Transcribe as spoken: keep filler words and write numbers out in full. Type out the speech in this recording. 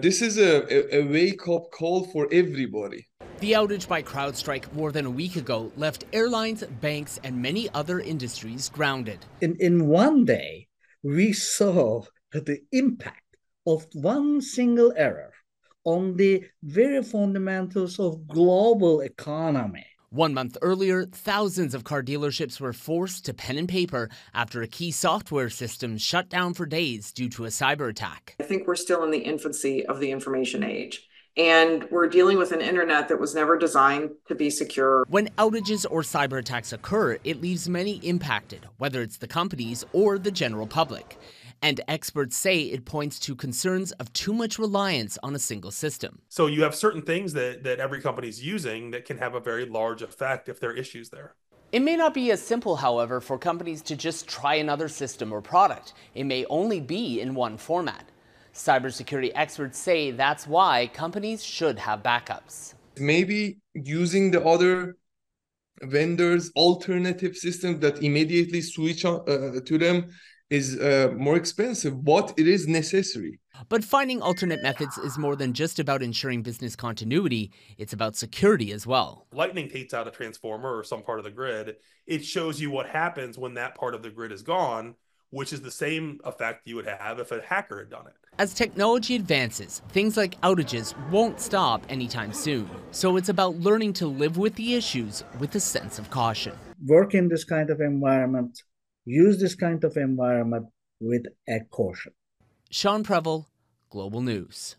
This is a, a wake-up call for everybody. The outage by CrowdStrike more than a week ago left airlines, banks, and many other industries grounded. In, in one day, we saw the impact of one single error on the very fundamentals of global economy. One month earlier, thousands of car dealerships were forced to pen and paper after a key software system shut down for days due to a cyber attack. I think we're still in the infancy of the information age, and we're dealing with an internet that was never designed to be secure. When outages or cyber attacks occur, it leaves many impacted, whether it's the companies or the general public. And experts say it points to concerns of too much reliance on a single system. So you have certain things that, that every company is using that can have a very large effect if there are issues there. It may not be as simple, however, for companies to just try another system or product. It may only be in one format. Cybersecurity experts say that's why companies should have backups. Maybe using the other vendors' alternative systems that immediately switch on, uh, to them is uh, more expensive, but it is necessary. But finding alternate methods is more than just about ensuring business continuity. It's about security as well. Lightning takes out a transformer or some part of the grid. It shows you what happens when that part of the grid is gone, which is the same effect you would have if a hacker had done it. As technology advances, things like outages won't stop anytime soon. So it's about learning to live with the issues with a sense of caution. Work in this kind of environment, use this kind of environment with a caution. Sean Previl, Global News.